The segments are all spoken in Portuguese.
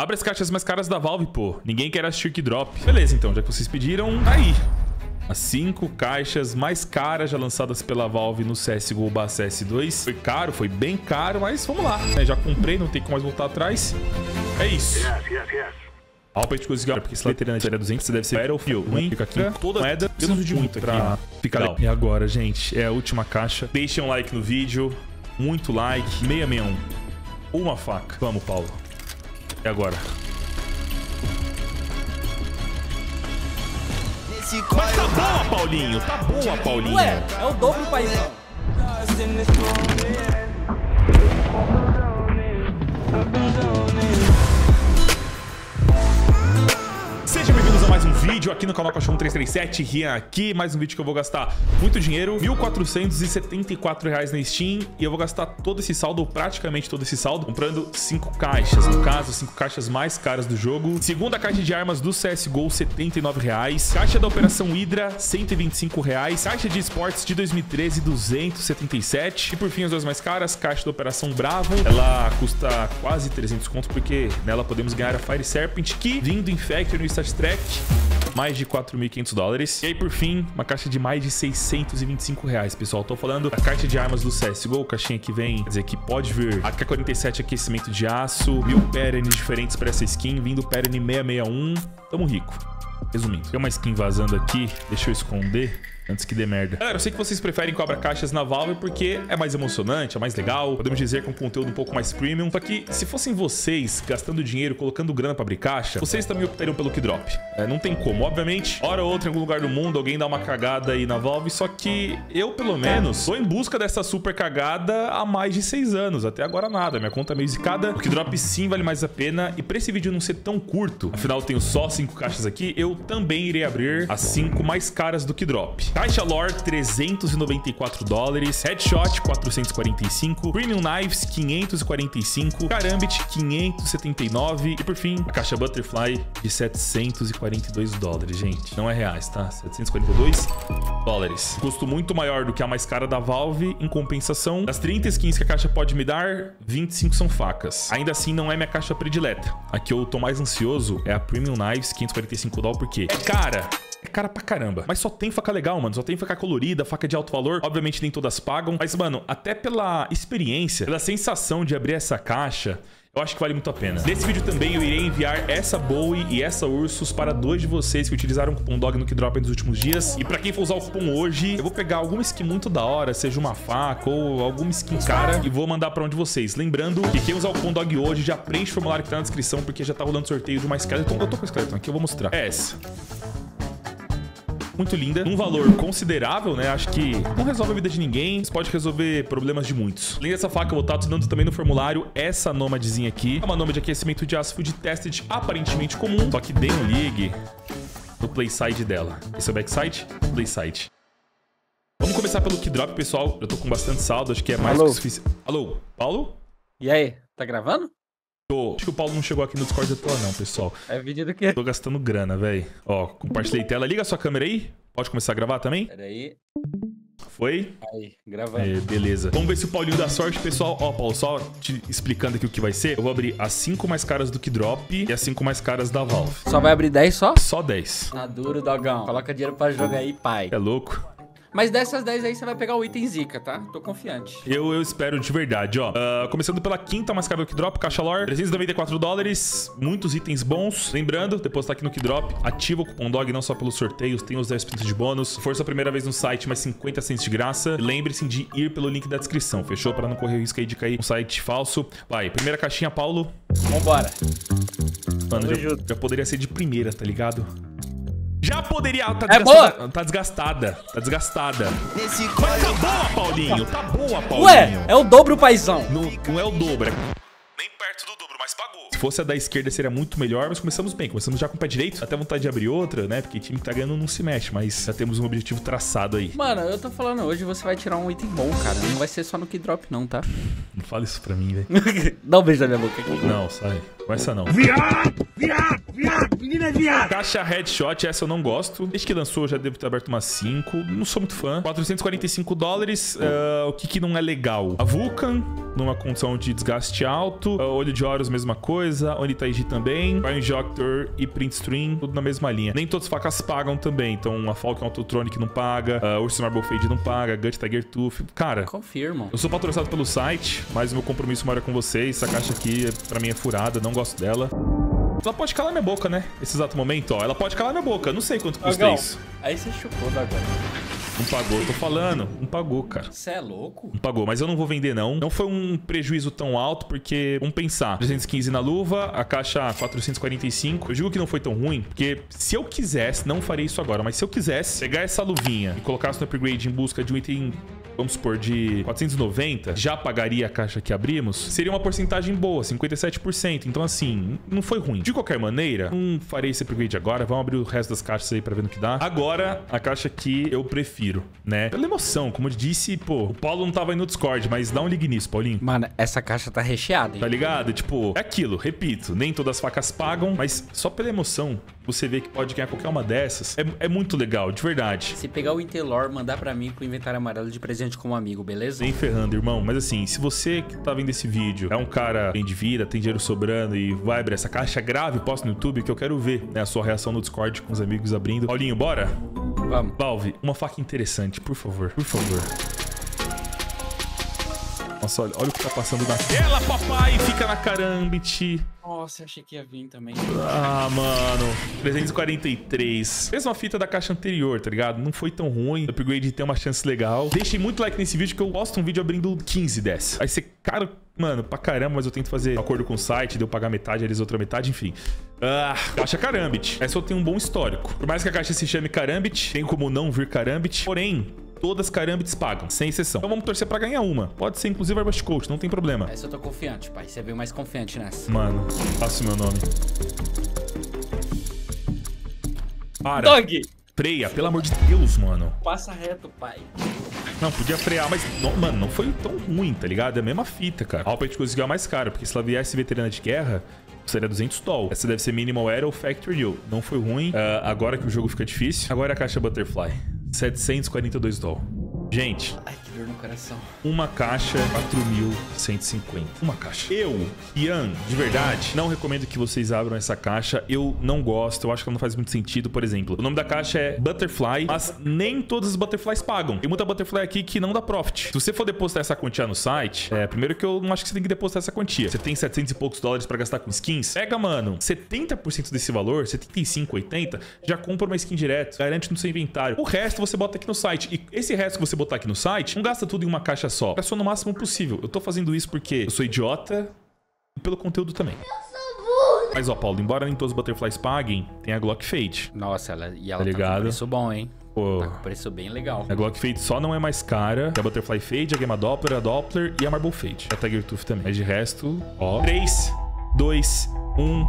Abre as caixas mais caras da Valve, pô. Ninguém quer assistir Key-Drop. Beleza, então, já que vocês pediram, tá aí. As 5 caixas mais caras já lançadas pela Valve no CSGO/CS2. Foi caro, foi bem caro, mas vamos lá. É, já comprei, não tem como mais voltar atrás. É isso. A roupa de coisa, porque se lá teria na história 200, você deve ser Battlefield. Fica aqui toda a moeda. Eu não vi de muito pra ficar legal. E agora, gente, é a última caixa. Deixem um like no vídeo. Muito like. 661. Uma faca. Vamos, Paulo. E agora? Mas tá boa, Paulinho. Tá boa, Paulinho. Ué, é o dobro do país. Sejam bem-vindos a mais um vídeo aqui no canal Cachorro1337. Rian aqui, mais um vídeo que eu vou gastar muito dinheiro, R$1.474 na Steam. E eu vou gastar todo esse saldo, praticamente todo esse saldo, comprando 5 caixas. No caso, as 5 caixas mais caras do jogo. Segunda caixa de armas do CSGO, R$79. Caixa da Operação Hydra, R$125. Caixa de esportes de 2013, R$277. E por fim, as duas mais caras, caixa da Operação Bravo. Ela custa quase 300 contos, porque nela podemos ganhar a Fire Serpent, que vindo em Factory no Start Track, mais de $4.500. E aí, por fim, uma caixa de mais de R$625, pessoal. Tô falando da caixa de armas do CSGO, caixinha que vem, quer dizer, que pode vir AK-47, aquecimento de aço, 1000 pernes diferentes pra essa skin, vindo perene 661. Tamo rico. Resumindo, tem uma skin vazando aqui, deixa eu esconder antes que dê merda. Galera, eu sei que vocês preferem que eu abra caixas na Valve porque é mais emocionante, é mais legal, podemos dizer que é um conteúdo um pouco mais premium. Só que se fossem vocês gastando dinheiro, colocando grana pra abrir caixa, vocês também optariam pelo Key-Drop. É, não tem como. Obviamente, hora ou outra, em algum lugar do mundo, alguém dá uma cagada aí na Valve, só que eu, pelo menos, tô em busca dessa super cagada há mais de 6 anos. Até agora nada, minha conta é meio zicada. O Key-Drop sim vale mais a pena e pra esse vídeo não ser tão curto, afinal eu tenho só 5 caixas aqui, eu também irei abrir as 5 mais caras do Key-Drop. Caixa Lore, $394. Headshot, 445. Premium Knives, 545. Karambit, 579. E por fim, a caixa Butterfly de $742, gente. Não é reais, tá? $742. Custo muito maior do que a mais cara da Valve. Em compensação, das 30 skins que a caixa pode me dar, 25 são facas. Ainda assim, não é minha caixa predileta. A que eu tô mais ansioso é a Premium Knives, $545. Por quê? É cara. É cara pra caramba. Mas só tem faca legal, mano. Só tem faca colorida, faca de alto valor. Obviamente nem todas pagam. Mas, mano, até pela experiência, pela sensação de abrir essa caixa, eu acho que vale muito a pena. Nesse vídeo também eu irei enviar essa Bowie e essa Ursus para 2 de vocês que utilizaram o cupom DOG no Key-Drop nos últimos dias. E pra quem for usar o cupom hoje, eu vou pegar alguma skin muito da hora, seja uma faca ou alguma skin cara, e vou mandar pra um de vocês. Lembrando que quem usar o cupom DOG hoje já preenche o formulário que tá na descrição, porque já tá rolando sorteio de uma Skeleton. Eu tô com a Skeleton aqui, eu vou mostrar. É essa. Muito linda, um valor considerável, né? Acho que não resolve a vida de ninguém, mas pode resolver problemas de muitos. Além dessa faca, eu vou estar adicionando também no formulário essa nomadezinha aqui. É uma nomad de aquecimento de ácido de tested aparentemente comum, só que dei um ligue no playside dela. Esse é o backside, playside. Vamos começar pelo Key-Drop, pessoal. Eu tô com bastante saldo, acho que é mais do que suficiente. Alô, Paulo? E aí, tá gravando? Acho que o Paulo não chegou aqui no Discord da tua, não, pessoal. É vídeo do quê? Tô gastando grana, velho. Ó, compartilhei tela. Liga a sua câmera aí. Pode começar a gravar também? Pera aí. Foi? Aí, gravando. É, beleza. Vamos ver se o Paulinho dá sorte, pessoal. Ó, Paulo, só te explicando aqui o que vai ser. Eu vou abrir as 5 mais caras do Key-Drop e as 5 mais caras da Valve. Só vai abrir 10 só? Só 10. Tá duro, dogão. Coloca dinheiro pra jogar aí, pai. É louco. Mas dessas 10 aí você vai pegar o item zica, tá? Tô confiante. Eu espero de verdade, ó. Começando pela quinta mais cara do Key-Drop, caixa Lore, $394. Muitos itens bons. Lembrando, depositar aqui no Key-Drop, ativa o cupom DOG não só pelos sorteios, tem os 10% de bônus. Se for sua primeira vez no site, mais 50 cents de graça. Lembre-se de ir pelo link da descrição, fechou? Pra não correr o risco aí de cair um site falso. Vai, primeira caixinha, Paulo. Vambora. Mano, já poderia ser de primeira, tá ligado? Já poderia... Tá é desgastada, boa? Tá desgastada. Tá desgastada. Mas tá boa, Paulinho. Tá boa, Paulinho. Ué, é o dobro, paizão. Não é o dobro. Nem perto do dobro, mas pagou. Se fosse a da esquerda, seria muito melhor. Mas começamos bem. Começamos já com o pé direito. Até vontade de abrir outra, né? Porque o time que tá ganhando não se mexe. Mas já temos um objetivo traçado aí. Mano, eu tô falando. Hoje você vai tirar um item bom, cara. Não vai ser só no Key-Drop, não, tá? Não fala isso pra mim, velho. Dá um beijo na minha boca aqui. Não, sai. Essa não. Viado! Viado! Viado! Menina é viado! Caixa Headshot, essa eu não gosto. Desde que lançou, eu já devo ter aberto umas 5. Não sou muito fã. $445. O que não é legal? A Vulcan, numa condição de desgaste alto. Olho de Horus, mesmo. mesma coisa. Onitaiji também. Bioinjector e Printstream, tudo na mesma linha. Nem todas as facas pagam também. Então, a Falcon Autotronic não paga, a Ursus Marble Fade não paga, Gut Tiger Tooth. Cara, confirmo. Eu sou patrocinado pelo site, mas o meu compromisso maior é com vocês. Essa caixa aqui, pra mim, é furada, não gosto dela. Ela pode calar minha boca, né? Nesse exato momento, ó. Ela pode calar minha boca. Não sei quanto custa isso. Aí você chupou da gana. Não pagou, eu tô falando. Não pagou, cara. Você é louco? Não pagou, mas eu não vou vender, não. Não foi um prejuízo tão alto, porque... Vamos pensar. 315 na luva, a caixa 445. Eu digo que não foi tão ruim, porque se eu quisesse... Não faria isso agora, mas se eu quisesse pegar essa luvinha e colocasse no upgrade em busca de um item... Vamos supor, de 490, já pagaria a caixa que abrimos, seria uma porcentagem boa, 57%. Então, assim, não foi ruim. De qualquer maneira, não farei esse upgrade agora. Vamos abrir o resto das caixas aí pra ver no que dá. Agora, a caixa que eu prefiro, né? Pela emoção, como eu disse, pô, o Paulo não tava aí no Discord, mas dá um ligue nisso, Paulinho. Mano, essa caixa tá recheada, hein? Tá ligado? Tipo, é aquilo, repito, nem todas as facas pagam, mas só pela emoção... Você vê que pode ganhar qualquer uma dessas. É muito legal, de verdade. Se pegar o Intelor, mandar pra mim pro inventário amarelo de presente como amigo, beleza? Nem ferrando, irmão. Mas assim, se você que tá vendo esse vídeo é um cara bem de vida, tem dinheiro sobrando e vai abrir essa caixa, grave, posta no YouTube, que eu quero ver, né, a sua reação no Discord com os amigos abrindo. Paulinho, bora? Vamos. Valve, uma faca interessante, por favor. Por favor. Nossa, olha o que tá passando na tela, papai. Fica na Karambit. Nossa, achei que ia vir também. Ah, mano. 343. Mesma fita da caixa anterior, tá ligado? Não foi tão ruim. O upgrade tem uma chance legal. Deixem muito like nesse vídeo, que eu gosto de um vídeo abrindo 15 dessa. Vai ser caro, mano, pra caramba, mas eu tento fazer acordo com o site, deu pagar metade, eles outra metade, enfim. Ah, caixa Karambit. Essa eu tenho um bom histórico. Por mais que a caixa se chame Karambit, tem como não vir Karambit. Porém... Todas Karambits pagam, sem exceção. Então vamos torcer pra ganhar uma. Pode ser, inclusive, a Arbust Coach, não tem problema. Essa eu tô confiante, pai. Você veio mais confiante nessa. Mano, passa o meu nome. Para. Dog! Freia, pelo amor de Deus, mano. Passa reto, pai. Não, podia frear, mas... Não, mano, não foi tão ruim, tá ligado? É a mesma fita, cara. A gente conseguiu a mais cara, porque se ela viesse veterana de guerra... Seria 200 doll. Essa deve ser Minimal Aero ou Factory Deal. Não foi ruim. Agora que o jogo fica difícil. Agora a caixa Butterfly. 742 doll. Gente. Ai, que dor no coração. Uma caixa, 4.150. Uma caixa. Eu, Rian, de verdade, não recomendo que vocês abram essa caixa. Eu não gosto. Eu acho que ela não faz muito sentido. Por exemplo, o nome da caixa é Butterfly, mas nem todas as Butterflies pagam. Tem muita Butterfly aqui que não dá profit. Se você for depositar essa quantia no site, primeiro que eu não acho que você tem que depositar essa quantia. Você tem 700 e poucos dólares pra gastar com skins. Pega, mano, 70% desse valor, 75, 80, já compra uma skin direto. Garante no seu inventário. O resto você bota aqui no site. E esse resto que você botar aqui no site, não gasta tudo em uma caixa só. Gasta no máximo possível. Eu tô fazendo isso porque eu sou idiota e pelo conteúdo também. Mas ó, Paulo, embora nem todos os Butterflies paguem, tem a Glock Fade. Nossa, ela tá com preço bom, hein? Pô. Tá com preço bem legal. A Glock Fade só não é mais cara. É a Butterfly Fade, a Queimadura, a Doppler e a Marble Fade. A Tiger Tooth também. Mas de resto, ó. 3, 2, 1.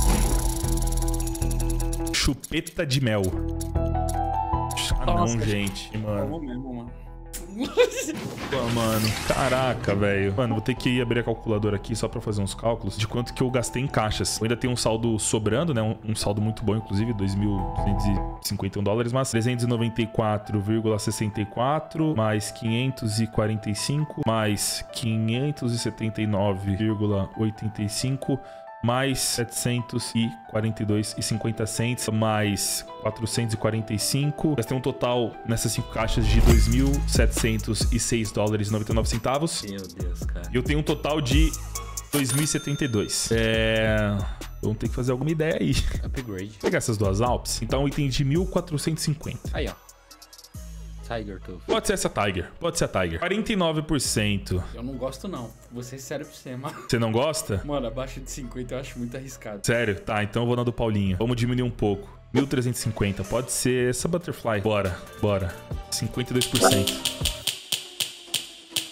Chupeta de mel. Ah, não, nossa, gente. Mano. Mesmo, mano. Pô, mano, caraca, velho. Mano, vou ter que abrir a calculadora aqui só pra fazer uns cálculos de quanto que eu gastei em caixas. Eu ainda tenho um saldo sobrando, né? Um saldo muito bom, inclusive, 2.251 dólares, mas 394,64 mais 545 mais 579,85 mais 742,50 mais 445. Nós temos um total nessas 5 caixas de 2.706 dólares e 99 centavos. Meu Deus, cara. E eu tenho um total de 2.072. Vamos ter que fazer alguma ideia aí. Upgrade. Vou pegar essas duas Alps. Então, item de 1.450. Aí, ó. Tiger Tooth. Pode ser essa Tiger. Pode ser a Tiger. 49%. Eu não gosto, não. Vou ser sério pra você, mano. Você não gosta? Mano, abaixo de 50 eu acho muito arriscado. Sério? Tá, então eu vou na do Paulinho. Vamos diminuir um pouco. 1.350. Pode ser essa Butterfly. Bora, bora. 52%.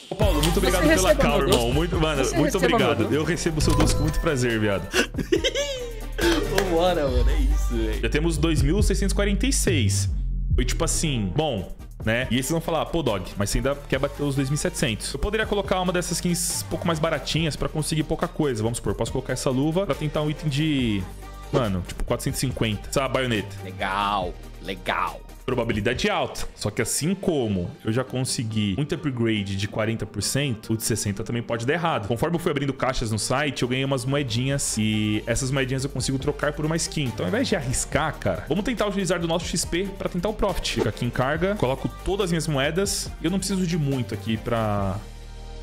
Ô, Paulo, muito obrigado pela calma, irmão. Muito, mano, muito obrigado. Eu recebo o seu doce com muito prazer, viado. Vambora, mano. É isso, velho. Já temos 2.646. Foi tipo assim... Bom... Né? E aí vocês vão falar, pô, Dog, mas você ainda quer bater os 2.700. Eu poderia colocar uma dessas skins um pouco mais baratinhas pra conseguir pouca coisa. Vamos supor, eu posso colocar essa luva pra tentar um item de Mano, tipo 450. Essa baioneta. Legal, legal. Probabilidade alta. Só que assim como eu já consegui muito upgrade de 40%, o de 60% também pode dar errado. Conforme eu fui abrindo caixas no site, eu ganhei umas moedinhas e essas moedinhas eu consigo trocar por uma skin. Então ao invés de arriscar, cara, vamos tentar utilizar do nosso XP pra tentar o profit. Fico aqui em carga, coloco todas as minhas moedas. Eu não preciso de muito aqui pra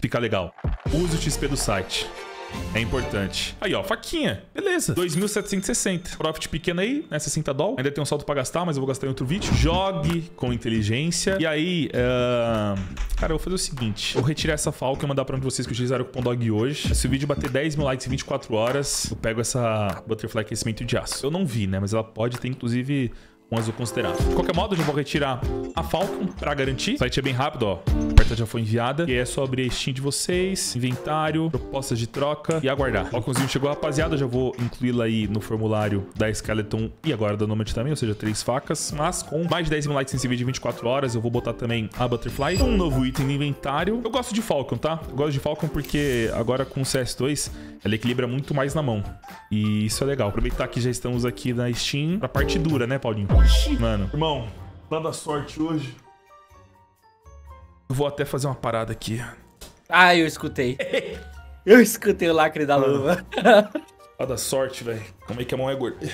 ficar legal. Uso o XP do site. É importante. Aí, ó, faquinha. Beleza. 2.760. Profit pequeno aí, né? 60 dólares. Ainda tem um saldo pra gastar, mas eu vou gastar em outro vídeo. Jogue com inteligência. E aí, cara, eu vou fazer o seguinte. Eu vou retirar essa falca e mandar pra um de vocês que utilizaram o cupom DOG hoje. Se o vídeo bater 10 mil likes em 24 horas, eu pego essa Butterfly Aquecimento de Aço. Eu não vi, né? Mas ela pode ter, inclusive, um azul considerável. De qualquer modo, eu já vou retirar a Falcon pra garantir. O site é bem rápido, ó. A oferta já foi enviada. E aí é só abrir a Steam de vocês, inventário, propostas de troca e aguardar. O Falconzinho chegou, rapaziada. Eu já vou incluí-la aí no formulário da Skeleton e agora da Nomad também, ou seja, 3 facas. Mas com mais de 10 mil likes nesse vídeo de 24 horas, eu vou botar também a Butterfly. Um novo item no inventário. Eu gosto de Falcon, tá? Eu gosto de Falcon porque agora com o CS2, ela equilibra muito mais na mão. E isso é legal. Aproveitar que já estamos aqui na Steam pra parte dura, né, Paulinho? Mano, irmão, dando a sorte hoje. Eu vou até fazer uma parada aqui. Ah, eu escutei. Eu escutei o lacre da luva. Pra dar sorte, velho. Como é que a mão é gorda?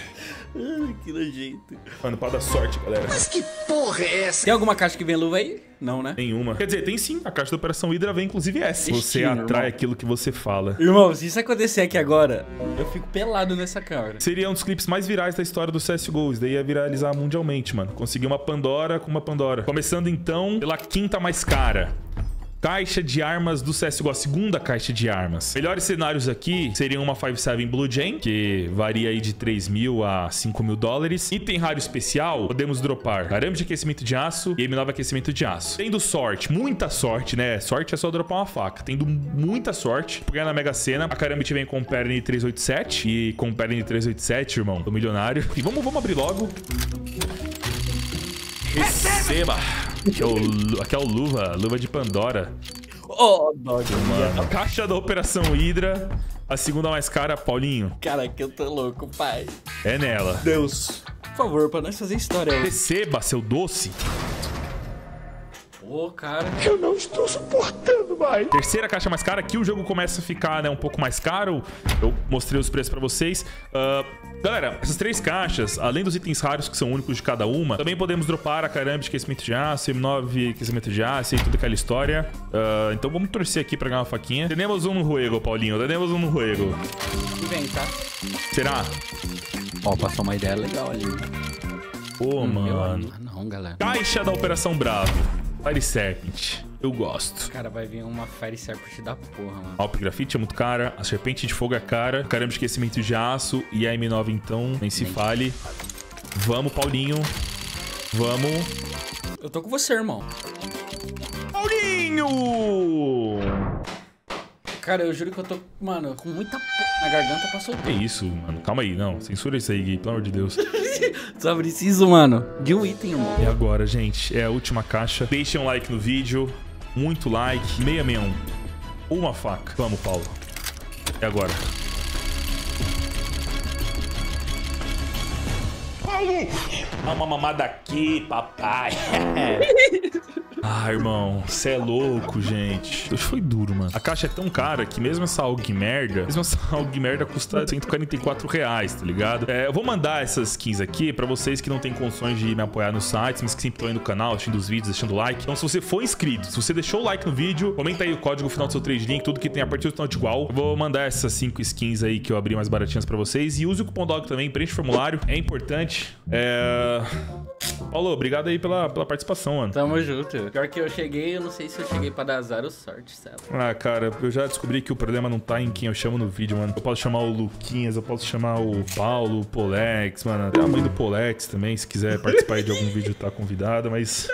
Que nojento. Mano, pra dar sorte, galera. Mas que porra é essa? Tem alguma caixa que vem luva aí? Não, né? Nenhuma. Quer dizer, tem sim. A caixa da Operação Hydra vem, inclusive, essa. Você atrai aquilo que você fala. Irmão, se isso acontecer aqui agora, eu fico pelado nessa cara. Seria um dos clipes mais virais da história do CSGO. Isso daí ia viralizar mundialmente, mano. Consegui uma Pandora com uma Pandora. Começando, então, pela quinta mais cara. Caixa de armas do CSGO, a segunda caixa de armas. Melhores cenários aqui seriam uma 5-7 Blue Gem, que varia aí de 3 mil a 5 mil dólares. Item raro especial, podemos dropar Karambit de aquecimento de aço e M9 aquecimento de aço. Tendo sorte, muita sorte, né? Sorte é só dropar uma faca. Tendo muita sorte, por ganhar na Mega Sena, a Karambit vem com Perny 387. E com Perny 387, irmão, tô milionário. E vamos abrir logo. Receba! Aqui é o luva de Pandora. Oh, dog, mano. Caixa da Operação Hydra, a segunda mais cara, Paulinho. Cara, que eu tô louco, pai. É nela. Deus, por favor, pra nós fazer história. Receba, seu doce. Ô, cara. Eu não estou suportando mais. Terceira caixa mais cara. Aqui o jogo começa a ficar, né, um pouco mais caro. Eu mostrei os preços pra vocês. Galera, essas 3 caixas, além dos itens raros que são únicos de cada uma, também podemos dropar a Karambit de aquecimento de aço, M9 aquecimento de aço e toda aquela história. Então vamos torcer aqui pra ganhar uma faquinha. Temos um no juego, Paulinho. Temos um no juego. Vem, tá? Será? Ó, passou uma ideia legal ali. Pô, mano. Ah, não, galera. Caixa da Operação Bravo. Fire Serpent, eu gosto. Cara, vai vir uma Fire Serpent da porra, mano. A Op Grafite é muito cara, a Serpente de Fogo é cara, Karambit de Aquecimento de Aço e a M9, então, nem se fale. Vamos, Paulinho. Vamos. Eu tô com você, irmão. Paulinho! Cara, eu juro que eu tô, mano, com muita porra na garganta pra soltar. Que isso, mano? Calma aí, não. Censura isso aí, Gui, pelo amor de Deus. Só preciso, mano, de um item, mano. E agora, gente, é a última caixa. Deixem um like no vídeo. Muito like. 661. Uma faca. Vamos, Paulo. E agora? Paulo! Dá uma mamada aqui, papai. Ah, irmão, cê é louco, gente. Hoje foi duro, mano. A caixa é tão cara que mesmo essa AUG merda custa 144 reais, tá ligado? Eu vou mandar essas skins aqui pra vocês que não tem condições de me apoiar nos sites, mas que sempre estão aí no canal, assistindo os vídeos, deixando o like. Então, se você for inscrito, se você deixou o like no vídeo, comenta aí o código final do seu trade link, tudo que tem a partir do final de igual. Eu vou mandar essas 5 skins aí que eu abri mais baratinhas pra vocês. E use o cupom DOG também, preenche o formulário. É importante. Paulo, obrigado aí pela participação, mano. Tamo junto. Pior que eu cheguei, eu não sei se eu cheguei pra dar azar ou sorte, sabe? Ah, cara, eu já descobri que o problema não tá em quem eu chamo no vídeo, mano. Eu posso chamar o Luquinhas, eu posso chamar o Paulo, o Polex, mano. Até a mãe do Polex também, se quiser participar de algum vídeo, tá convidada, mas...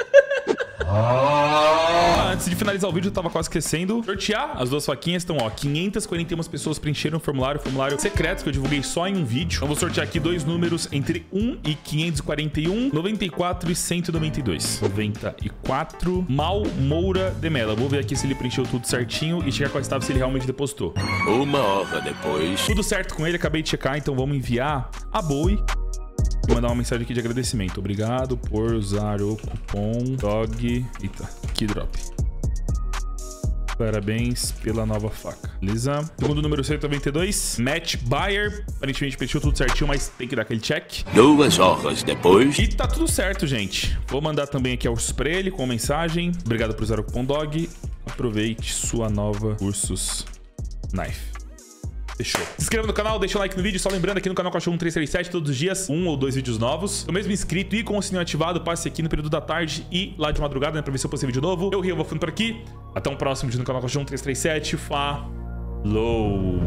Antes de finalizar o vídeo, eu tava quase esquecendo. Sortear as duas faquinhas. Então, ó, 541 pessoas preencheram o formulário secreto que eu divulguei só em um vídeo. Então, eu vou sortear aqui dois números entre 1 e 541, 94 e 192. 94, Mal Moura de Mela. Vou ver aqui se ele preencheu tudo certinho e checar com a estava se ele realmente depositou. Uma hora depois. Tudo certo com ele, acabei de checar, então vamos enviar a Bowie. Vou mandar uma mensagem aqui de agradecimento. Obrigado por usar o cupom DOG... Eita, Key-Drop. Parabéns pela nova faca. Beleza? Segundo número 192, Matt Bayer. Aparentemente preencheu tudo certinho, mas tem que dar aquele check. 2 horas depois. E tá tudo certo, gente. Vou mandar também aqui ao pra ele com mensagem. Obrigado por usar o cupom DOG. Aproveite sua nova Ursus Knife. Fechou. Se inscreva no canal, deixa o like no vídeo. Só lembrando, aqui no canal Cachorro1337, todos os dias, 1 ou 2 vídeos novos. Eu mesmo inscrito e com o sininho ativado, passe aqui no período da tarde e lá de madrugada, né? Pra ver se eu postei vídeo novo. Eu, Rian, vou ficando por aqui. Até um próximo vídeo no canal Cachorro1337. Falou!